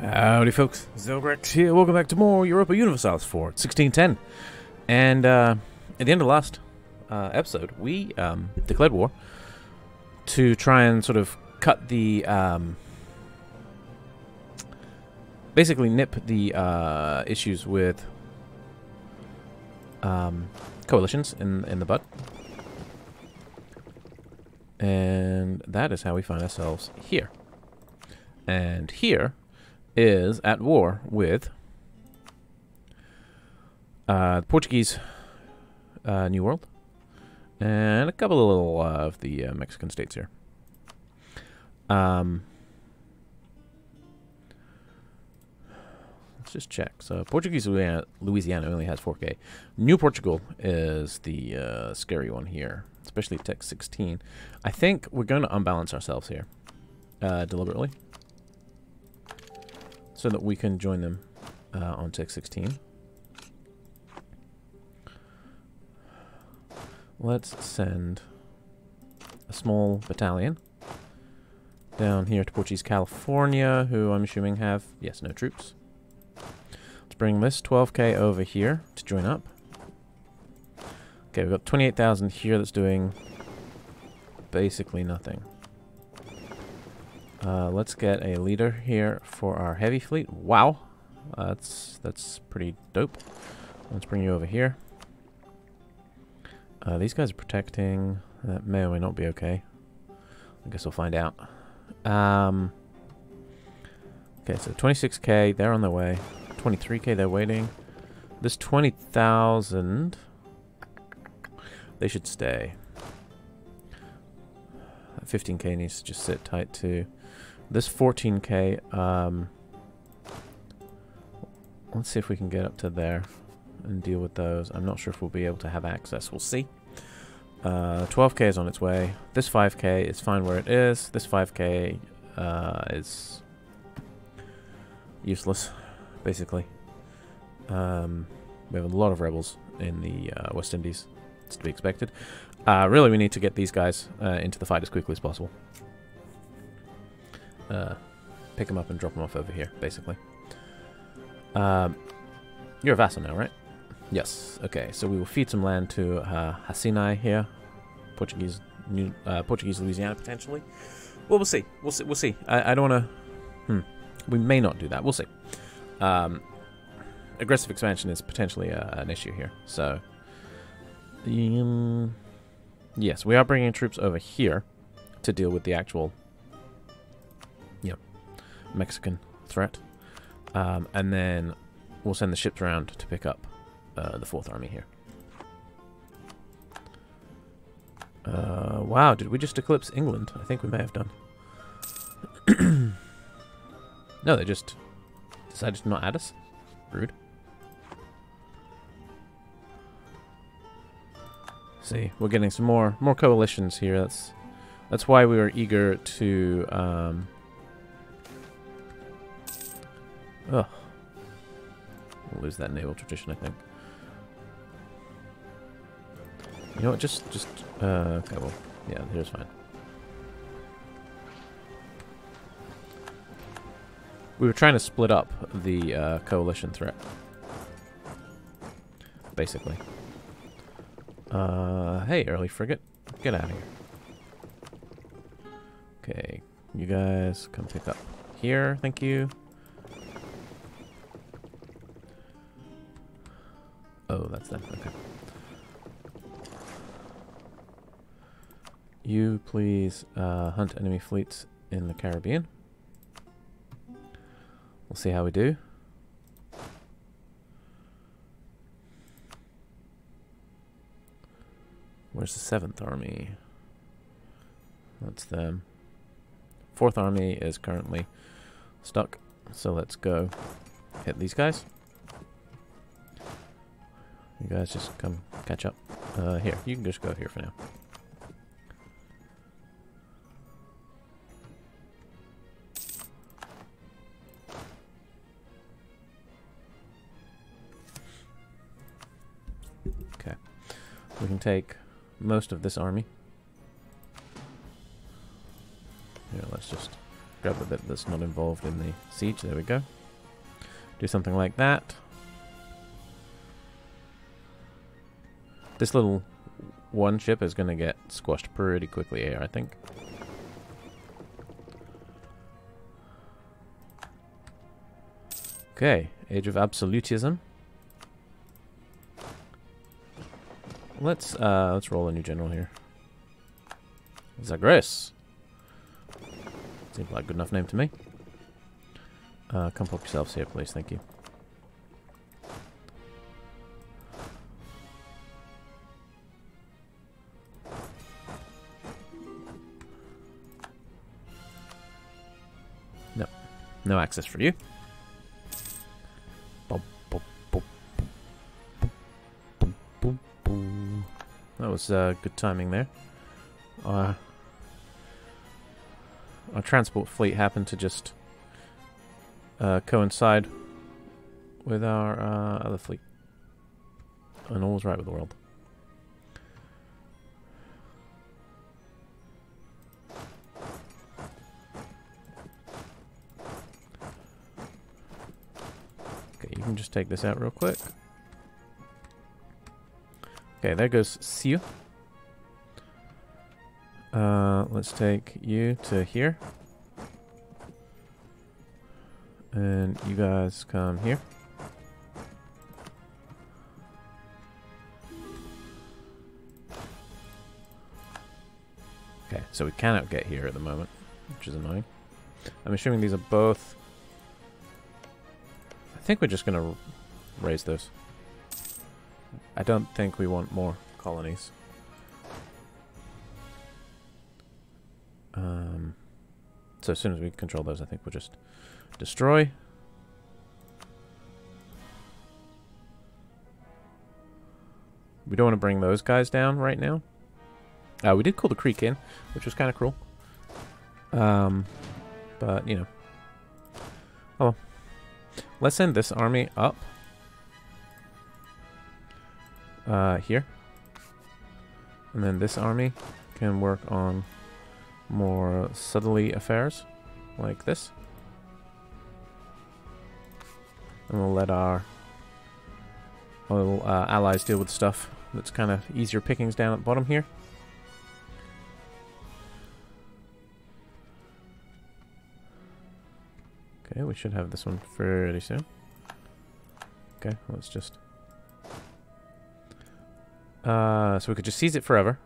Howdy folks, Zelgrax here, welcome back to more Europa Universalis IV, 1610. And at the end of the last episode, we declared war to try and sort of cut the, basically nip the issues with coalitions in the bud. And that is how we find ourselves here. And here is at war with the Portuguese New World and a couple of little of the Mexican states here. Let's just check. So Portuguese Louisiana only has 4K. New Portugal is the scary one here, especially Tech 16. I think we're going to unbalance ourselves here deliberately, so that we can join them on Tech 16. Let's send a small battalion down here to Portuguese California, who I'm assuming have, yes, no troops. Let's bring this 12K over here to join up. Okay, we've got 28,000 here that's doing basically nothing. Let's get a leader here for our heavy fleet. Wow, that's pretty dope. Let's bring you over here. These guys are protecting. That may or may not be okay. I guess we'll find out. Okay, so 26K, they're on their way. 23K, they're waiting. This 20,000, they should stay. 15K needs to just sit tight too. This 14K, let's see if we can get up to there and deal with those. I'm not sure if we'll be able to have access. We'll see. 12K is on its way. This 5K is fine where it is. This 5K is useless, basically. We have a lot of rebels in the West Indies. It's to be expected. Really, we need to get these guys into the fight as quickly as possible. Pick them up and drop them off over here, basically. You're a vassal now, right? Yes. Okay, so we will feed some land to Hasinai here. Portuguese Louisiana, potentially. Well, we'll see. We'll see. We'll see. I don't want to... We may not do that. We'll see. Aggressive expansion is potentially an issue here, so... yes, we are bringing troops over here to deal with the actual, you know, Mexican threat. And then we'll send the ships around to pick up the 4th Army here. Wow, did we just eclipse England? I think we may have done. No, they just decided to not add us. Rude. See, we're getting some more coalitions here. That's why we were eager to we'll lose that naval tradition, I think. You know what, just okay, well, yeah, here's fine. We were trying to split up the coalition threat, basically. Hey, early frigate, get out of here. Okay, you guys come pick up here, thank you. Oh, that's them, okay. You please hunt enemy fleets in the Caribbean. We'll see how we do. Where's the 7th Army? That's them. 4th Army is currently stuck, so let's go hit these guys. You guys just come catch up. Here, you can just go here for now. Okay. We can take most of this army. Here, let's just grab the bit that's not involved in the siege. There we go. Do something like that. This little one ship is going to get squashed pretty quickly here, I think. Okay, Age of Absolutism. Let's roll a new general here. Zelgrax. Seems like a good enough name to me. Come pop yourselves here, please. Thank you. No. No access for you. That was good timing there. Our transport fleet happened to just coincide with our other fleet. And all's right with the world. Okay, you can just take this out real quick. Okay, there goes Sioux. Let's take you to here. And you guys come here. Okay, so we cannot get here at the moment, which is annoying. I'm assuming these are both... I think we're just going to raise those. I don't think we want more colonies. So as soon as we control those, I think we'll just destroy. We don't want to bring those guys down right now. We did call the Creek in, which was kind of cruel. But, you know. Oh. Let's send this army up. Here. And then this army can work on more subtly affairs like this. And we'll let our little allies deal with stuff that's kind of easier pickings down at the bottom here. Okay, we should have this one pretty soon. Okay, let's just... so we could just seize it forever,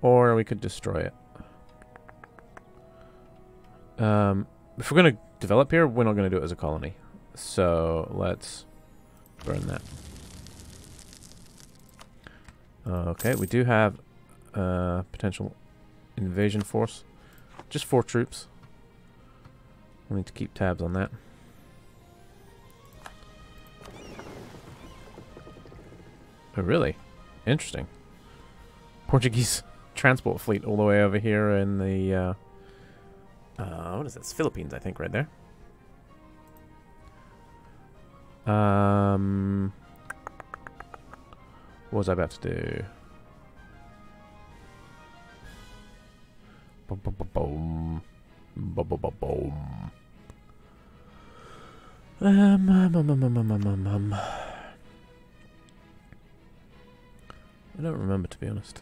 or we could destroy it. If we're going to develop here, we're not going to do it as a colony. So let's burn that. Okay, we do have a potential invasion force. Just 4 troops. We'll need to keep tabs on that. Oh, really? Interesting. Portuguese transport fleet all the way over here in the... what is this? Philippines, I think, right there. What was I about to do? Ba-ba-ba-boom. Ba-ba-ba-boom. I don't remember, to be honest.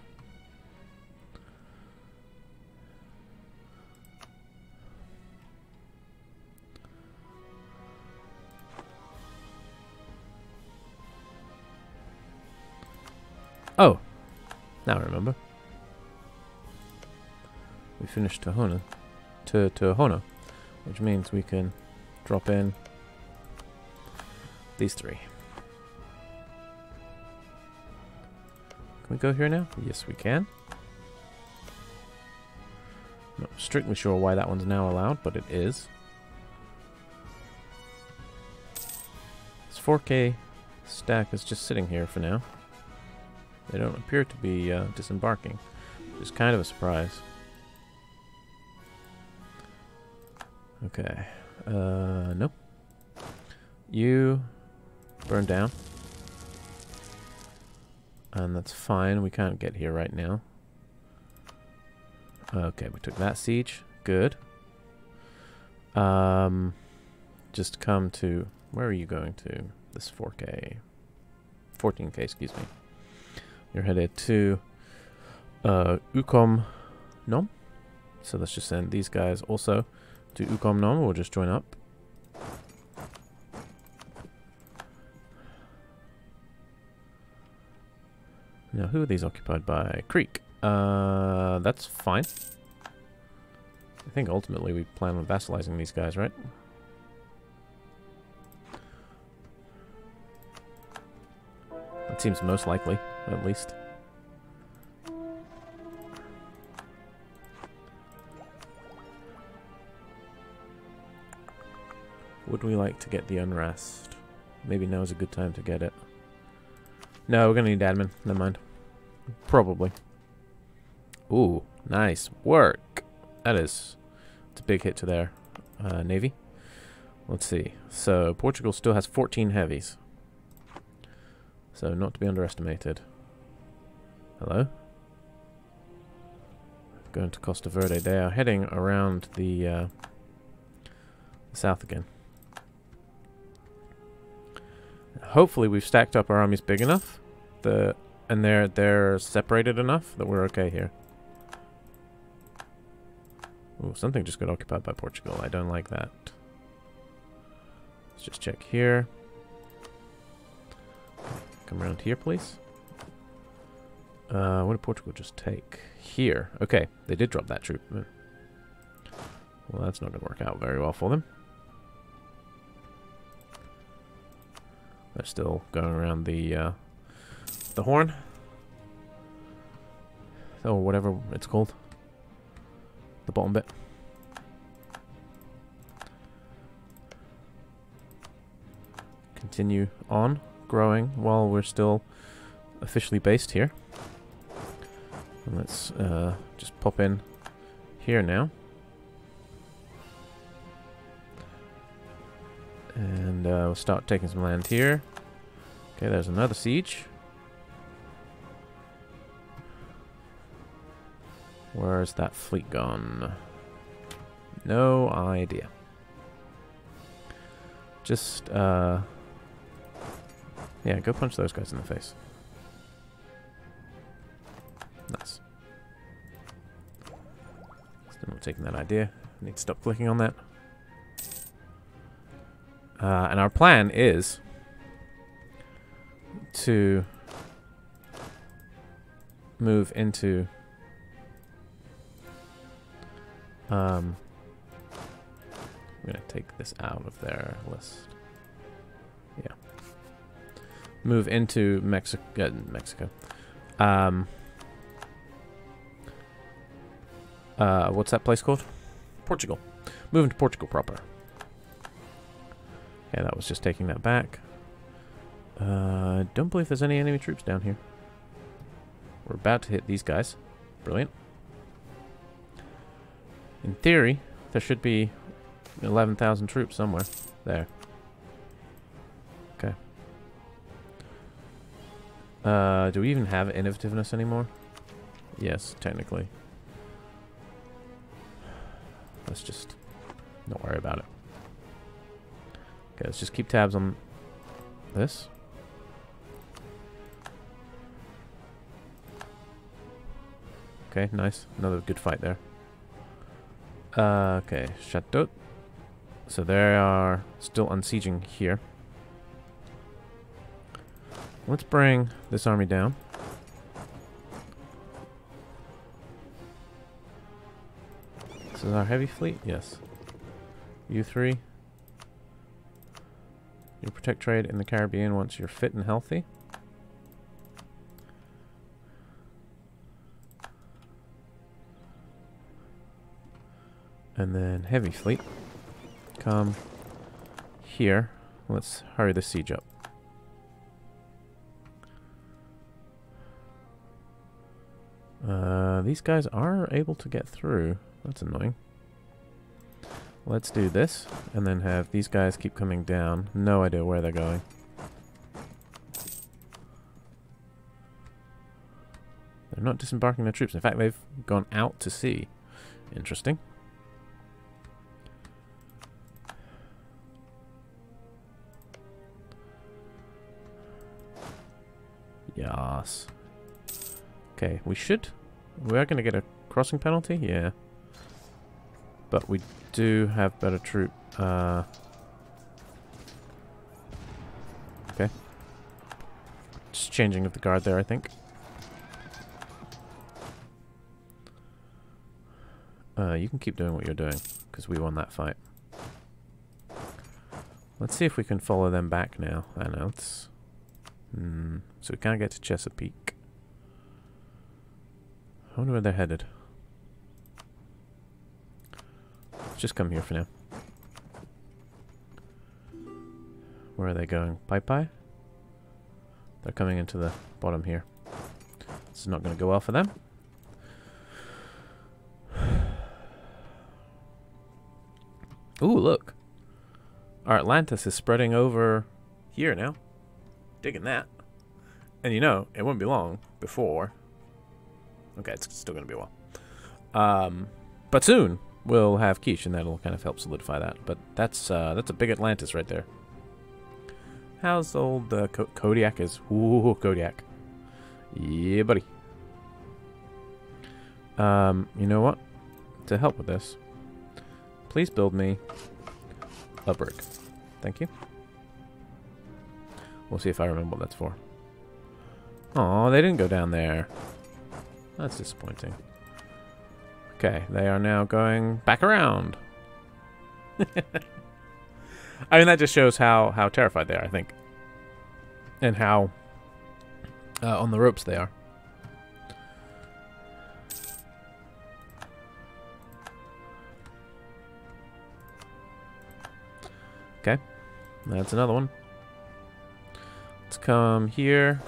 Oh! Now I remember. We finished Tohono. Tohono. Which means we can drop in these 3. Can we go here now? Yes, we can. Not strictly sure why that one's now allowed, but it is. This 4K stack is just sitting here for now. They don't appear to be disembarking, which is kind of a surprise. Okay. No. You burn down. And that's fine, we can't get here right now. Okay, we took that siege. Good. Just come to, where are you going to? This 4K, 14K, excuse me. You're headed to Ukomnom. So let's just send these guys also to Ukomnom. We'll just join up. Now, who are these occupied by? Creek. That's fine. I think ultimately we plan on vassalizing these guys, right? That seems most likely, at least. Would we like to get the unrest? Maybe now is a good time to get it. No, we're going to need admin. Never mind. Probably. Ooh, nice work. That is, it's a big hit to their navy. Let's see. So Portugal still has 14 heavies. So not to be underestimated. Hello? Going to Costa Verde. They are heading around the south again. Hopefully we've stacked up our armies big enough that and they're separated enough that we're okay here. Ooh, something just got occupied by Portugal. I don't like that. Let's just check here. Come around here, please. What did Portugal just take? Here. Okay, they did drop that troop. Well, that's not going to work out very well for them. They're still going around the horn. Or whatever it's called. The bottom bit. Continue on growing while we're still officially based here. And let's just pop in here now. And we'll start taking some land here. Okay, there's another siege. Where's that fleet gone? No idea. Just, yeah, go punch those guys in the face. Nice. Still not taking that idea. Need to stop clicking on that. And our plan is to move into I'm gonna take this out of their list. Yeah. Move into Mexico. What's that place called? Portugal. Move into Portugal proper. Yeah, that was just taking that back. Don't believe there's any enemy troops down here. We're about to hit these guys. Brilliant. In theory, there should be 11,000 troops somewhere. There. Okay. Do we even have innovativeness anymore? Yes, technically. Let's just not worry about it. Okay, let's just keep tabs on this. Okay, nice. Another good fight there. Okay, Chateau. So they are still unsieging here. Let's bring this army down. This is our heavy fleet? Yes. You three. You protect trade in the Caribbean once you're fit and healthy. And then heavy fleet. Come here. Let's hurry the siege up. These guys are able to get through. That's annoying. Let's do this, and then have these guys keep coming down. No idea where they're going. They're not disembarking their troops. In fact, they've gone out to sea. Interesting. Yes. Okay, we should... We are going to get a crossing penalty? Yeah. But we do have better troop. Okay. Just changing of the guard there, I think. You can keep doing what you're doing, because we won that fight. Let's see if we can follow them back now. I know, it's... so we can't get to Chesapeake. I wonder where they're headed. Let's just come here for now. Where are they going? Pai Pai? They're coming into the bottom here. This is not going to go well for them. Ooh, look. Our Atlantis is spreading over here now. Digging that. And you know, it wouldn't be long before... Okay, it's still going to be a while. But soon we'll have Quiche, and that'll kind of help solidify that. But that's a big Atlantis right there. How's old Kodiak is? Ooh, Kodiak. Yeah, buddy. You know what? To help with this, please build me a brick. Thank you. We'll see if I remember what that's for. Aw, they didn't go down there. That's disappointing. Okay, they are now going back around. I mean, that just shows how terrified they are, I think. And how on the ropes they are. Okay, that's another one. Let's come here.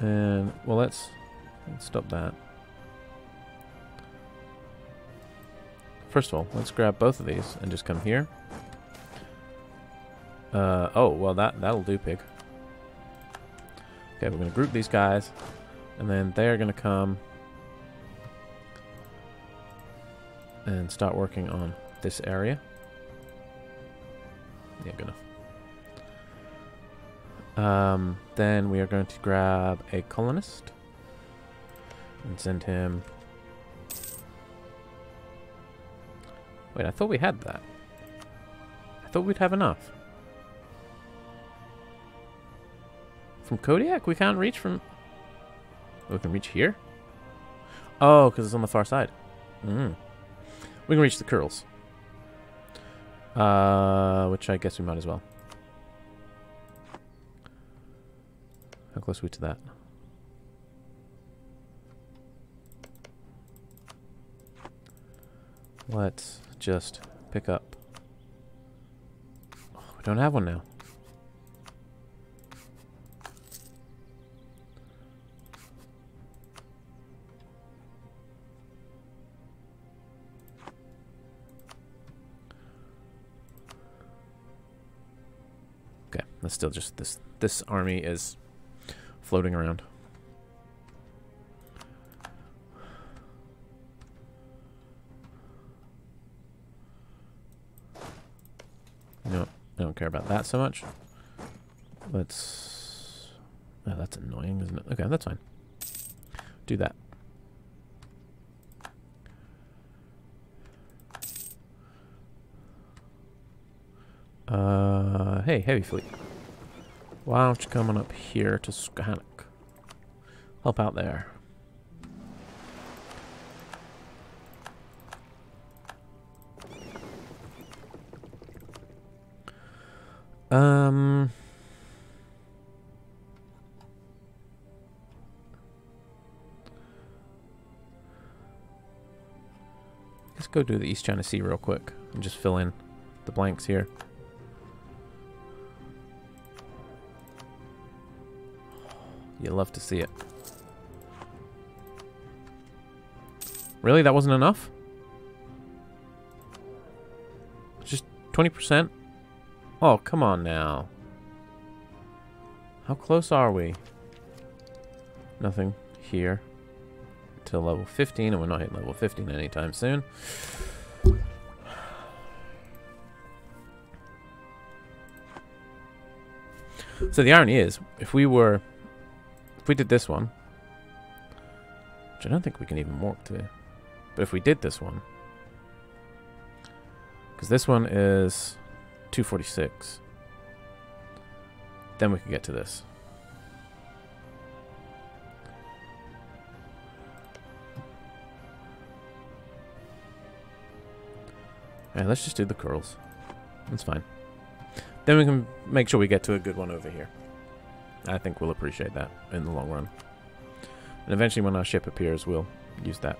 And, well, let's stop that. First of all, let's grab both of these and just come here. Oh, well, that'll do, pig. Okay, we're going to group these guys. And then they're going to come and start working on this area. Yeah, good enough. Then we are going to grab a colonist. And send him... Wait, I thought we had that. I thought we'd have enough. From Kodiak? We can't reach from... Oh, we can reach here? Oh, because it's on the far side. We can reach the Curls. Which I guess we might as well. How close are we to that? Let's just pick up. Oh, we don't have one now. Okay, that's still just this army is floating around. I don't care about that so much. Let's... Oh, that's annoying, isn't it? Okay, that's fine. Do that. Hey, Heavy Fleet. Why don't you come on up here to Skahanuk? Help out there. Let's go do the East China Sea real quick and just fill in the blanks here. You love to see it. Really? That wasn't enough? Just 20%? Oh, come on now. How close are we? Nothing here. Till level 15, and we're not hitting level 15 anytime soon. So the irony is, if we were If we did this one, which I don't think we can even walk to, but if we did this one, because this one is 246, then we can get to this. Alright, let's just do the curls. That's fine. Then we can make sure we get to a good one over here. I think we'll appreciate that in the long run. And eventually when our ship appears, we'll use that.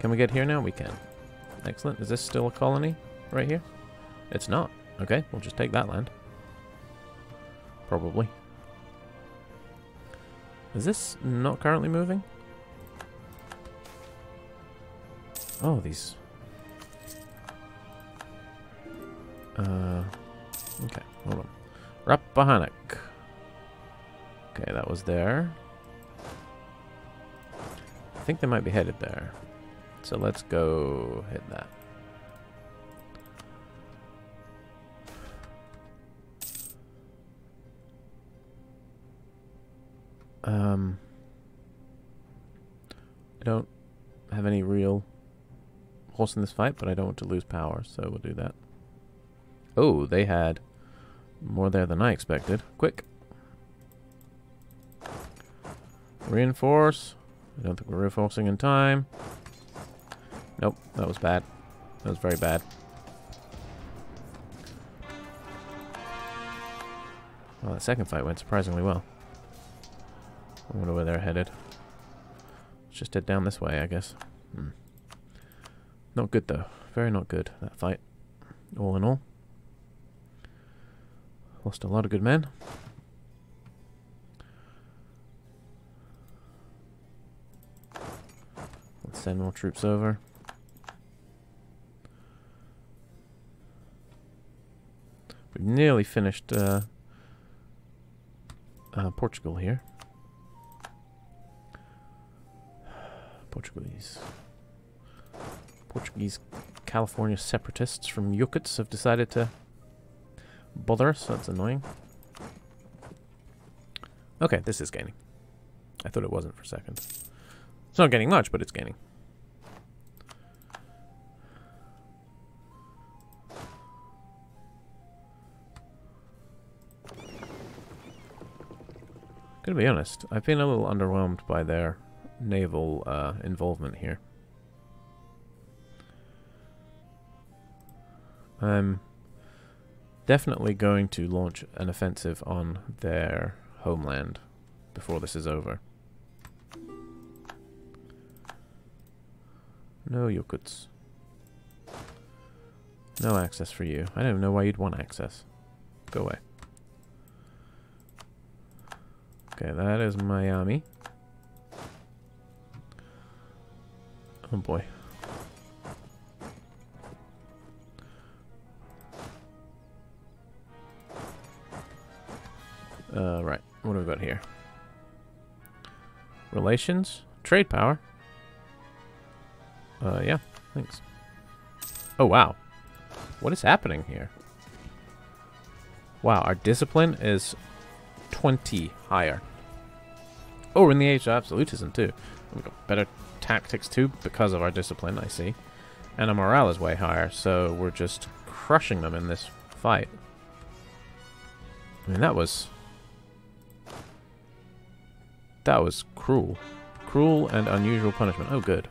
Can we get here now? We can. Excellent. Is this still a colony right here? It's not. Okay, we'll just take that land. Probably. Is this not currently moving? Oh, these. Okay, hold on. Rappahannock. Okay, that was there. I think they might be headed there. So let's go hit that. I don't have any real horse in this fight, but I don't want to lose power, so we'll do that. Oh, they had more there than I expected. Quick. Reinforce. I don't think we're reinforcing in time. Nope, that was bad. That was very bad. Well, that second fight went surprisingly well. I wonder where they're headed. Let's just head down this way, I guess. Hmm. Not good, though. Very not good, that fight. All in all. Lost a lot of good men. Let's send more troops over. We've nearly finished Portugal here. Portuguese California separatists from Yokuts have decided to bother us. That's annoying. Okay, this is gaining. I thought it wasn't for a second. It's not gaining much, but it's gaining. Gonna be honest, I've been a little underwhelmed by their naval involvement here. I'm definitely going to launch an offensive on their homeland before this is over. No Yokuts. No access for you. I don't know why you'd want access. Go away. Okay, that is Miami. Oh boy. Right. What do we got here? Relations? Trade power? Yeah. Thanks. Oh, wow. What is happening here? Wow, our discipline is 20 higher. Oh, we're in the age of absolutism, too. We've got better tactics, too, because of our discipline, I see. And our morale is way higher, so we're just crushing them in this fight. I mean, that was... that was cruel. Cruel and unusual punishment. Oh, good.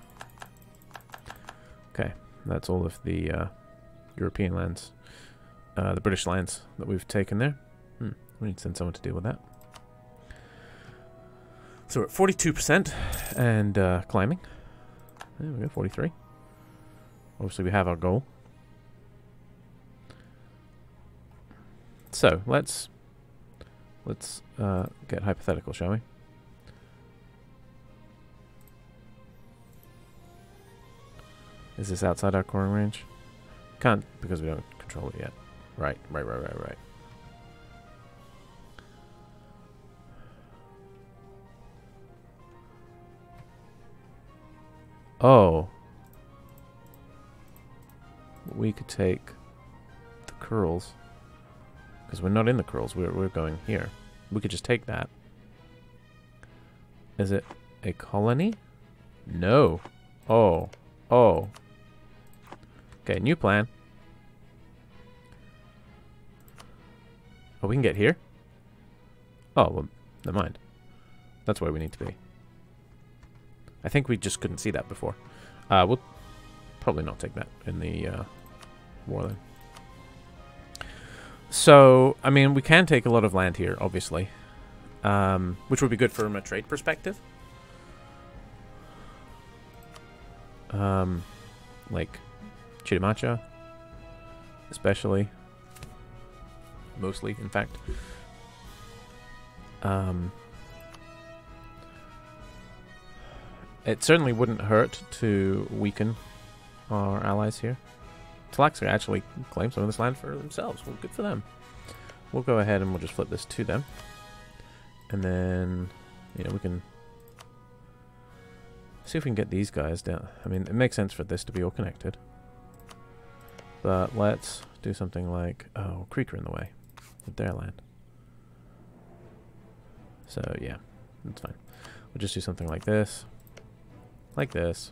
Okay, that's all of the European lands. The British lands that we've taken there. Hmm. We need to send someone to deal with that. So we're at 42% and climbing. There we go, 43. Obviously, we have our goal. So, let's get hypothetical, shall we? Is this outside our coring range? Can't, because we don't control it yet. Right. Oh. We could take the curls. Because we're not in the curls, we're going here. We could just take that. Is it a colony? No. Oh. Oh. Okay, new plan. Oh, we can get here? Oh, well, never mind. That's where we need to be. I think we just couldn't see that before. We'll probably not take that in the war then. So, I mean, we can take a lot of land here, obviously. Which would be good from a trade perspective. Like Chitimacha, especially. Mostly, in fact. It certainly wouldn't hurt to weaken our allies here. Talaxa actually claimed some of this land for themselves. Well, good for them. We'll go ahead and we'll just flip this to them. And then, you know, we can see if we can get these guys down. I mean, it makes sense for this to be all connected. But let's do something like, oh, Creek are in the way with their land. So, yeah, that's fine. We'll just do something like this. Like this.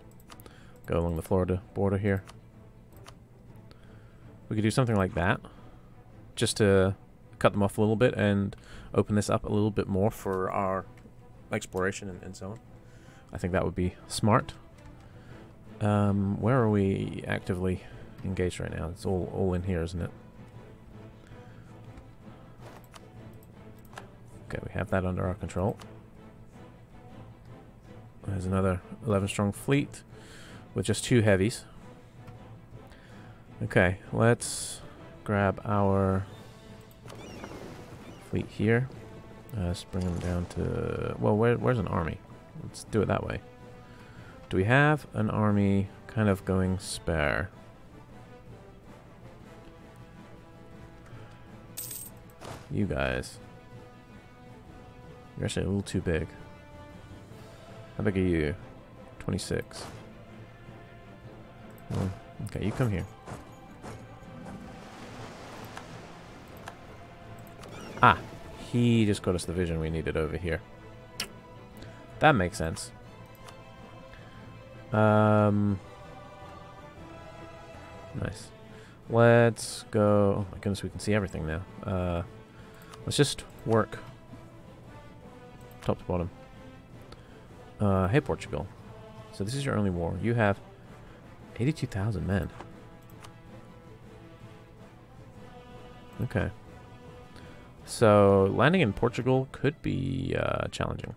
Go along the Florida border here. We could do something like that. Just to cut them off a little bit and open this up a little bit more for our exploration and so on. I think that would be smart. Where are we actively engaged right now? It's all in here, isn't it? Okay, we have that under our control. There's another 11-strong fleet with just 2 heavies. Okay, let's grab our fleet here. Let's bring them down to... Well, where's an army? Let's do it that way. Do we have an army kind of going spare? You guys. You're actually a little too big. How big are you? 26. Well, okay, you come here. Ah, he just got us the vision we needed over here. That makes sense. Nice. Let's go... Oh my goodness, we can see everything now. Let's just work top to bottom. Hey, Portugal. So this is your only war. You have 82,000 men. Okay. So landing in Portugal could be challenging.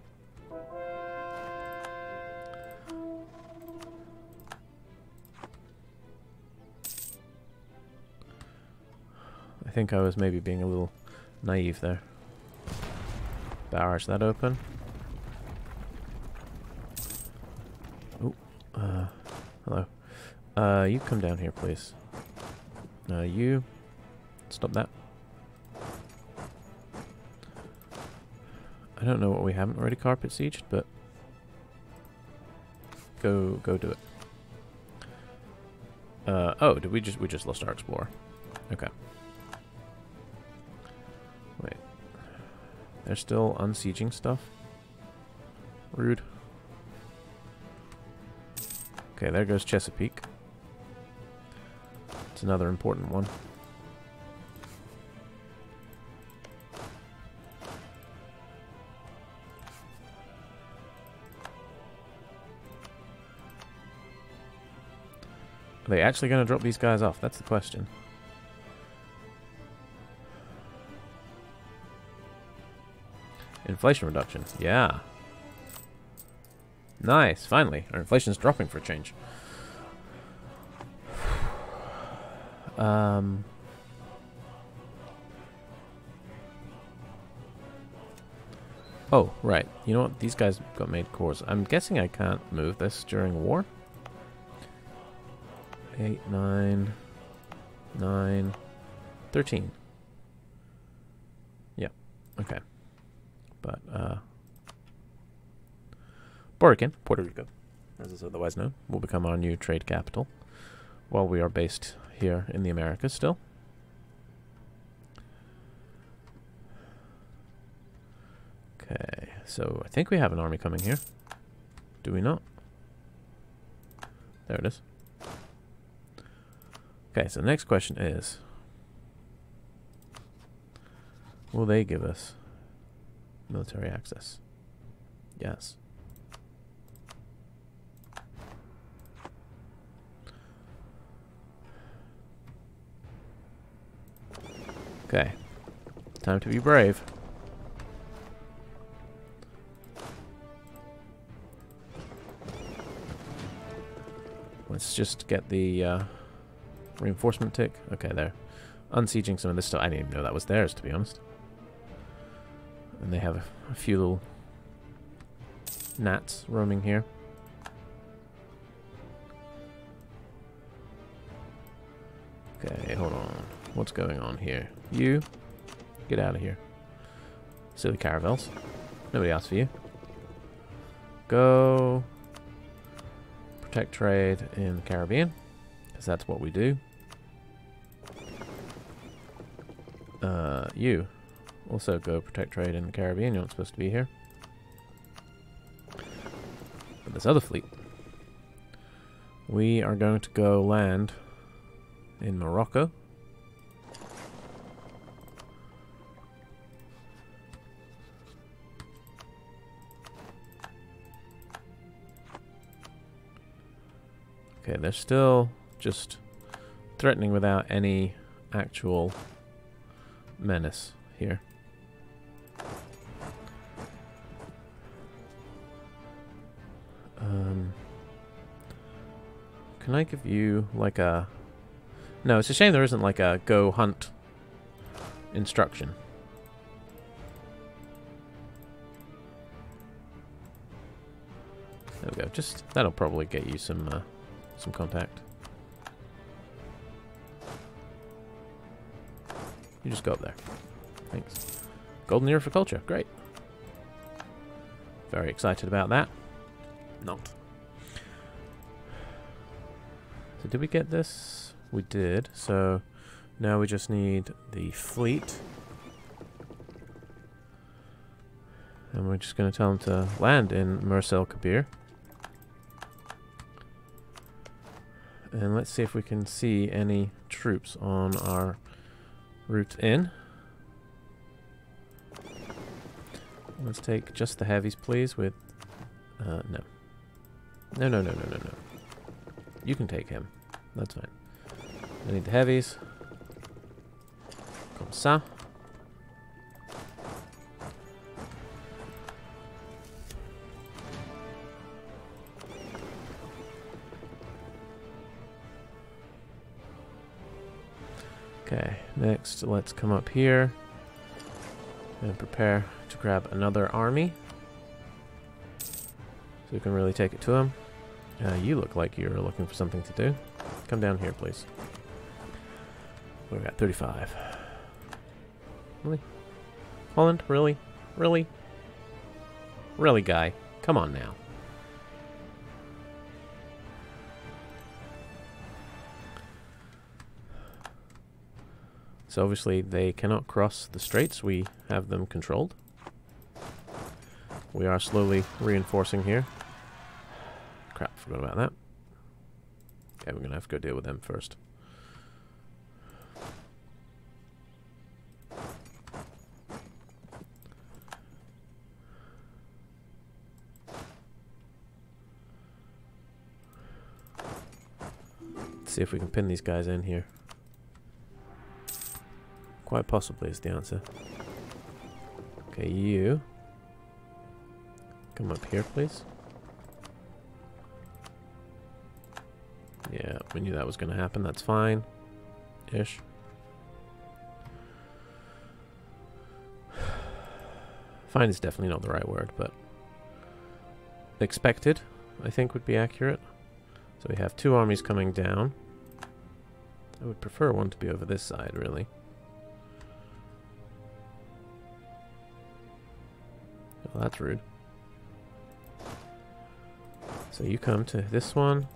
I think I was maybe being a little naive there. Barrage that open. Hello. You come down here, please. You stop that. I don't know what we haven't already carpet sieged, but go do it. Oh, did we just lost our explorer? Okay. Wait, they're still unsieging stuff. Rude. Okay, there goes Chesapeake. It's another important one. Are they actually going to drop these guys off? That's the question. Inflation reduction. Yeah. Nice. Finally. Our inflation's dropping for a change. Oh, right. You know what? These guys got made cores. I'm guessing I can't move this during war. 8, 9, 9, 13. Yeah, okay. But, Boriken, Puerto Rico, as it's otherwise known, will become our new trade capital while we are based here in the Americas still. Okay, so I think we have an army coming here. Do we not? There it is. Okay, so the next question is, will they give us military access? Yes. Okay, time to be brave. Let's just get the reinforcement tick. Okay, there. Unsieging some of this stuff. I didn't even know that was theirs, to be honest. And they have a few little gnats roaming here. Okay, hold on. What's going on here? You, get out of here. Silly caravels. Nobody asked for you. Go. Protect trade in the Caribbean, because that's what we do. You. Also go protect trade in the Caribbean. You're not supposed to be here. But this other fleet. We are going to go land in Morocco. Okay, they're still just threatening without any actual menace here. Can I give you like a... No, it's a shame there isn't like a go hunt instruction. There we go. Just that'll probably get you some contact. You just go up there. Thanks. Golden era for culture. Great. Very excited about that. Not. So did we get this? We did. So now we just need the fleet. And we're just going to tell them to land in Mers el Kébir. And let's see if we can see any troops on our route in. Let's take just the heavies, please, with... no. No. You can take him. That's fine. I need the heavies. Comme ça. Okay, next let's come up here and prepare to grab another army. So we can really take it to him. You look like you're looking for something to do. Come down here, please. We've got 35. Really? Holland? Really? Really? Really, guy? Come on now. So obviously they cannot cross the straits. We have them controlled. We are slowly reinforcing here. Crap, forgot about that. Okay, we're going to have to go deal with them first. Let's see if we can pin these guys in here. Quite possibly is the answer. Okay, you. Come up here, please. Yeah, we knew that was going to happen. That's fine. Ish. Fine is definitely not the right word, but... Expected, I think, would be accurate. So we have two armies coming down. I would prefer one to be over this side, really. Well, that's rude. So you come to this one,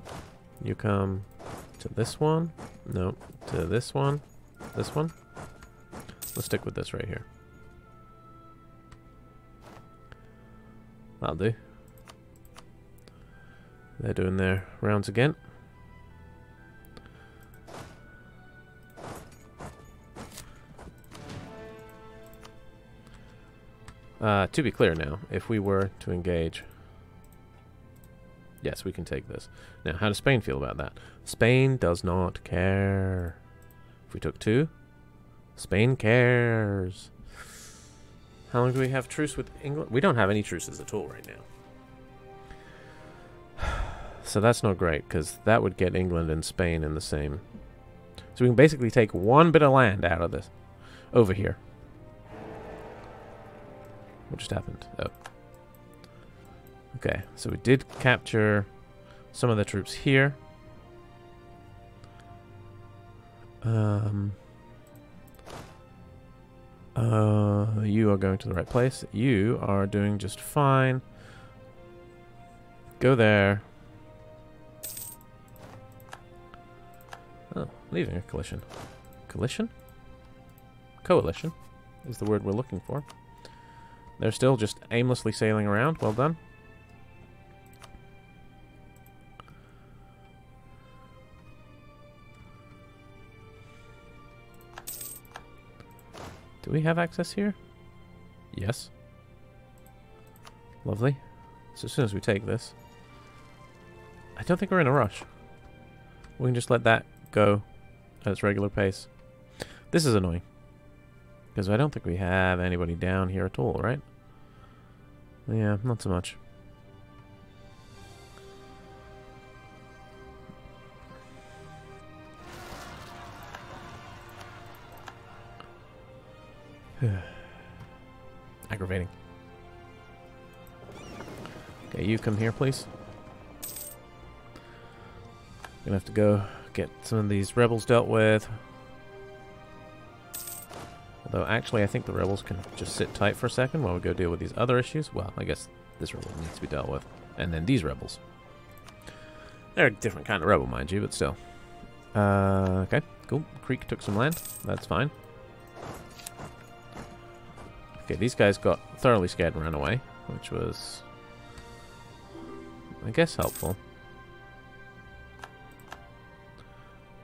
you come to this one, no, to this one, this one. Let's stick with this right here. That'll do. They're doing their rounds again. To be clear now, if we were to engage... Yes, we can take this. Now, how does Spain feel about that? Spain does not care. If we took two, Spain cares. How long do we have truce with England? We don't have any truces at all right now. So that's not great, because that would get England and Spain in the same... So we can basically take one bit of land out of this. Over here. What just happened? Oh. Okay, so we did capture some of the troops here. You are going to the right place. You are doing just fine. Go there. Oh, leaving a collision. Collision? Coalition is the word we're looking for. They're still just aimlessly sailing around. Well done. Do we have access here? Yes. Lovely. So as soon as we take this... I don't think we're in a rush. We can just let that go at its regular pace. This is annoying. Because I don't think we have anybody down here at all, right? Yeah, not so much. Aggravating. Okay, you come here, please. I'm gonna have to go get some of these rebels dealt with. Although, actually, I think the rebels can just sit tight for a second while we go deal with these other issues. Well, I guess this rebel needs to be dealt with. And then these rebels. They're a different kind of rebel, mind you, but still. Okay, cool. Creek took some land. That's fine. Okay, these guys got thoroughly scared and ran away, which was, I guess, helpful.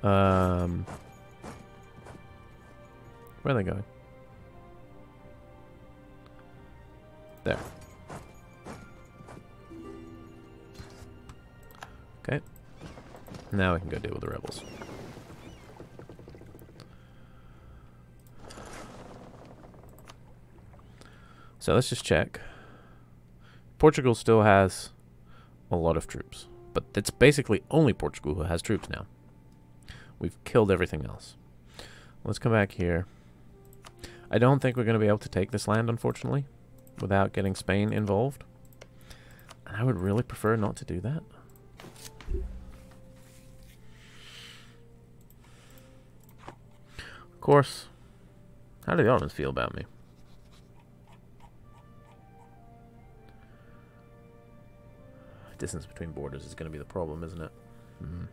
Where are they going? There. Okay. Now we can go deal with the rebels. So let's just check. Portugal still has a lot of troops. But it's basically only Portugal who has troops now. We've killed everything else. Let's come back here. I don't think we're going to be able to take this land, unfortunately, without getting Spain involved. And I would really prefer not to do that. Of course, how do the Ottomans feel about me? Distance between borders is going to be the problem, isn't it? Mm-hmm.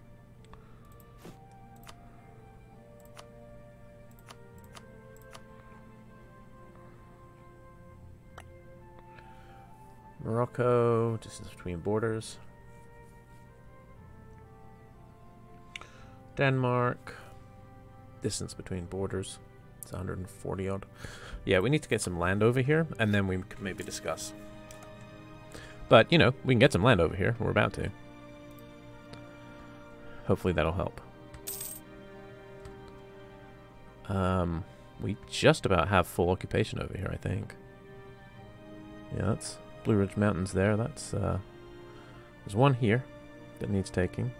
Morocco, distance between borders. Denmark, distance between borders. It's 140 odd. Yeah, we need to get some land over here, and then we can maybe discuss. But, you know, we can get some land over here. We're about to. Hopefully that'll help. We just about have full occupation over here, I think. Yeah, that's Blue Ridge Mountains there. That's, there's one here that needs taking.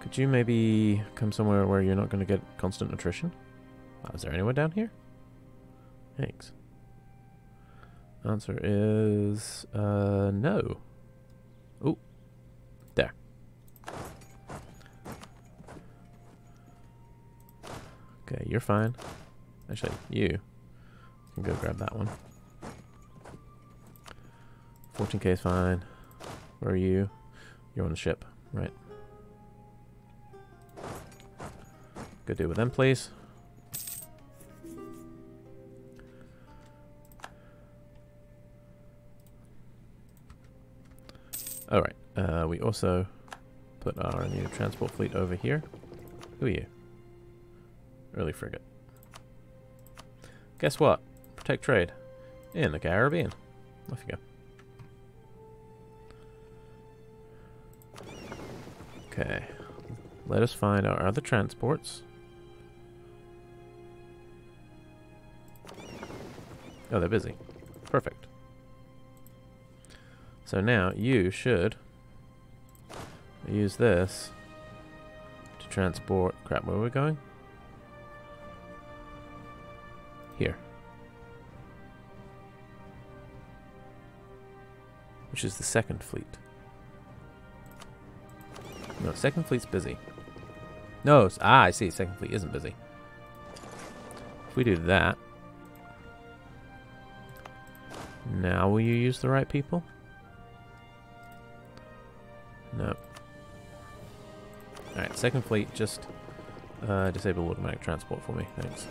Could you maybe come somewhere where you're not going to get constant attrition? Oh, is there anyone down here? Thanks. Answer is, no. Oh, there. Okay, you're fine. Actually, you can go grab that one. 14k is fine. Where are you? You're on the ship, right? Go deal with them, please. we also put our unit transport fleet over here. Who are you? Early frigate. Guess what? Protect trade. In the Caribbean. Off you go. Okay. Let us find our other transports. Oh, they're busy. Perfect. So now you should use this to transport... Crap, where are we going? Here. Which is the second fleet. No, second fleet's busy. No, I see. Second fleet isn't busy. If we do that... Now will you use the right people? No. Alright, second fleet, just disable automatic transport for me. Thanks.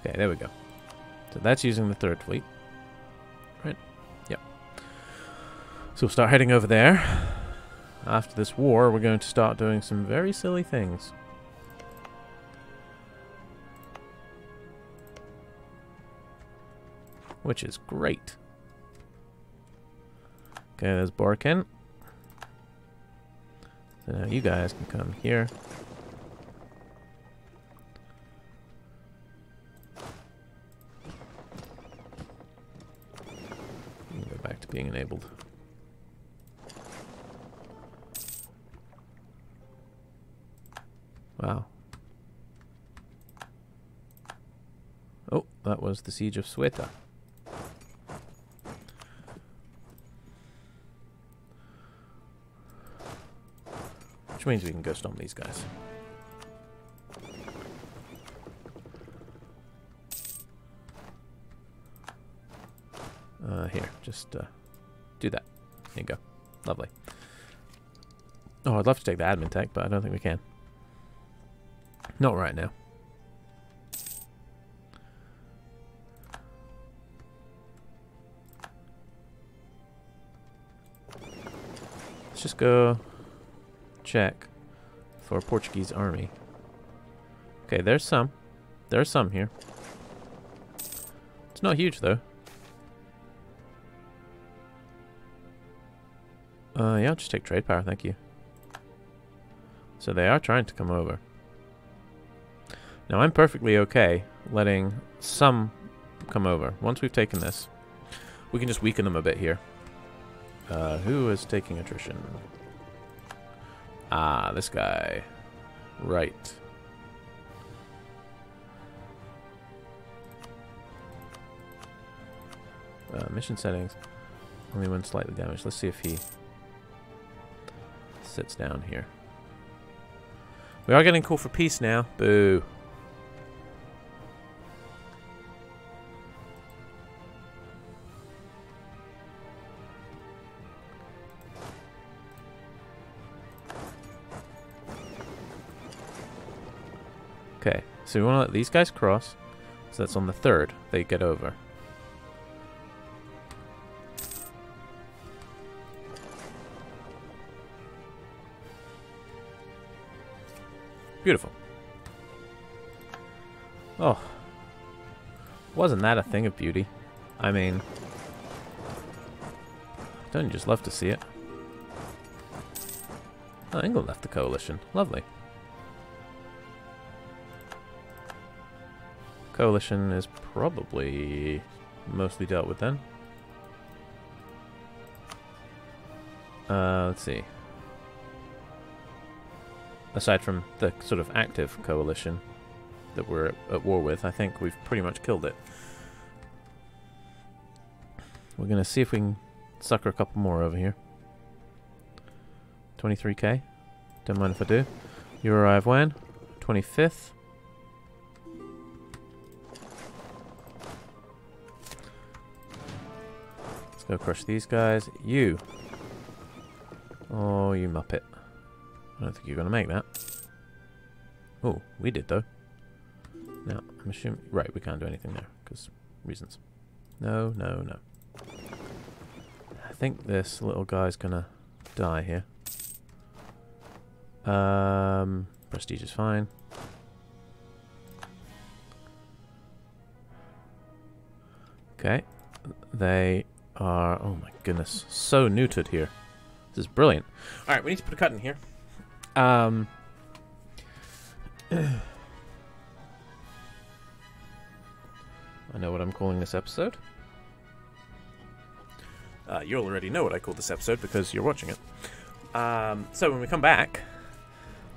Okay, there we go. So that's using the third fleet. Right? Yep. So we'll start heading over there. After this war, we're going to start doing some very silly things. Which is great. Okay, there's Boriken. So now you guys can come here. You can go back to being enabled. Wow. Oh, that was the Siege of Ceuta. Which means we can go stomp these guys. Here, just do that. There you go. Lovely. Oh, I'd love to take the admin tech, but I don't think we can. Not right now. Let's just go check for a Portuguese army. Okay, there's some. There's some here. It's not huge, though. Yeah, I'll just take trade power, thank you. So they are trying to come over. Now, I'm perfectly okay letting some come over. Once we've taken this, we can just weaken them a bit here. Who is taking attrition? Ah, this guy. Right. Mission settings. Only one slightly damaged. Let's see if he sits down here. We are getting called for peace now. Boo. Okay, so we want to let these guys cross. So that's on the third. They get over. Beautiful. Oh. Wasn't that a thing of beauty? I mean... Don't you just love to see it? Oh, England left the coalition. Lovely. Coalition is probably mostly dealt with then. Let's see. Aside from the sort of active coalition that we're at war with, I think we've pretty much killed it. We're going to see if we can sucker a couple more over here. 23k. Don't mind if I do. You arrive when? 25th. Go crush these guys. You! Oh, you muppet. I don't think you're going to make that. Oh, we did, though. Now, I'm assuming... Right, we can't do anything there, because reasons. No, no, no. I think this little guy's gonna die here. Prestige is fine. Okay. They are... Oh my goodness. So neutered here. This is brilliant. Alright, we need to put a cut in here. I know what I'm calling this episode. You'll already know what I called this episode because you're watching it. So when we come back,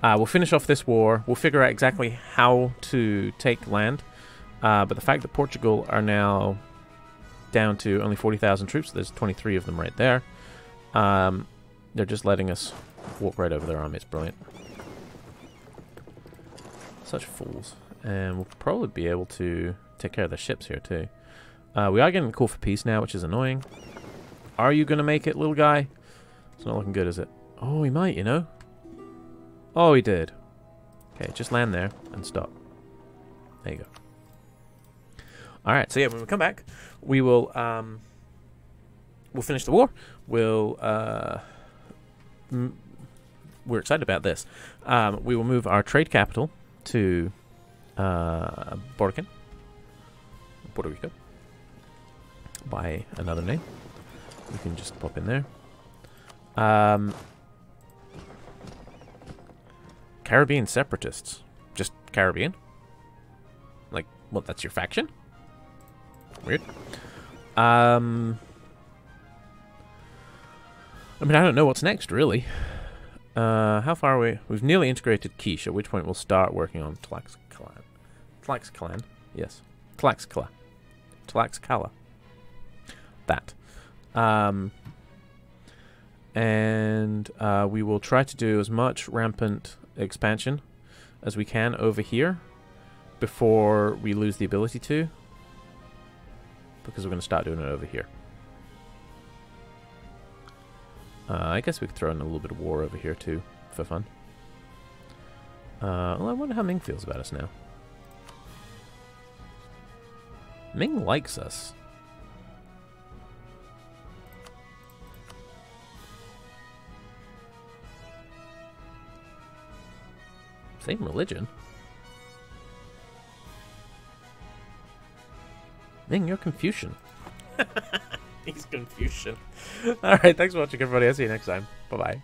we'll finish off this war. We'll figure out exactly how to take land. But the fact that Portugal are now down to only 40,000 troops, there's 23 of them right there. They're just letting us walk right over their army. It's brilliant. Such fools. And we'll probably be able to take care of their ships here too. We are getting a call for peace now, which is annoying. Are you going to make it, little guy? It's not looking good, is it? Oh, he might, you know. Oh, he did. Okay, just land there and stop. There you go. Alright, so yeah, when we come back, we will, we'll finish the war. We'll, we're excited about this. We will move our trade capital to, Boriken. Puerto Rico. By another name. We can just pop in there. Caribbean separatists. Just Caribbean? Like, what, that's your faction? Weird. I mean, I don't know what's next, really. How far are we? We've nearly integrated Quiche, at which point we'll start working on Tlaxcalan. Tlaxcalan? Yes. Tlaxcala. Tlaxcala. That. And we will try to do as much rampant expansion as we can over here before we lose the ability to, because we're going to start doing it over here. I guess we could throw in a little bit of war over here too for fun. Well, I wonder how Ming feels about us now. Ming likes us. Same religion. Ming, you're Confucian. He's Confucian. Alright, thanks for watching, everybody. I'll see you next time. Bye-bye.